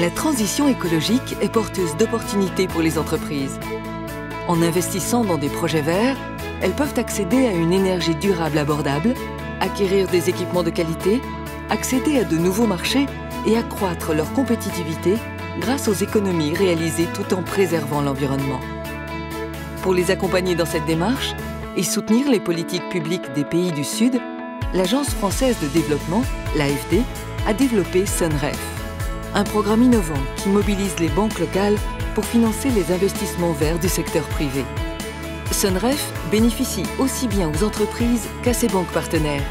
La transition écologique est porteuse d'opportunités pour les entreprises. En investissant dans des projets verts, elles peuvent accéder à une énergie durable abordable, acquérir des équipements de qualité, accéder à de nouveaux marchés et accroître leur compétitivité grâce aux économies réalisées tout en préservant l'environnement. Pour les accompagner dans cette démarche et soutenir les politiques publiques des pays du Sud, l'Agence française de développement, l'AFD, a développé SUNREF, un programme innovant qui mobilise les banques locales pour financer les investissements verts du secteur privé. SUNREF bénéficie aussi bien aux entreprises qu'à ses banques partenaires.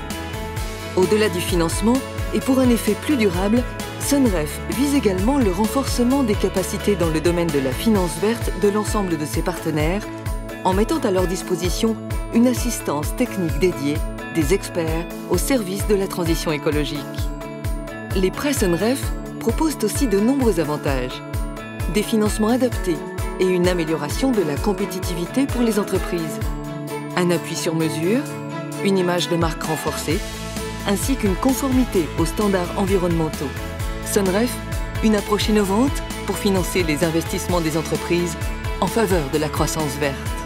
Au-delà du financement, et pour un effet plus durable, SUNREF vise également le renforcement des capacités dans le domaine de la finance verte de l'ensemble de ses partenaires, en mettant à leur disposition une assistance technique dédiée des experts au service de la transition écologique. Les prêts SUNREF proposent aussi de nombreux avantages, des financements adaptés et une amélioration de la compétitivité pour les entreprises, un appui sur mesure, une image de marque renforcée, ainsi qu'une conformité aux standards environnementaux. SUNREF, une approche innovante pour financer les investissements des entreprises en faveur de la croissance verte.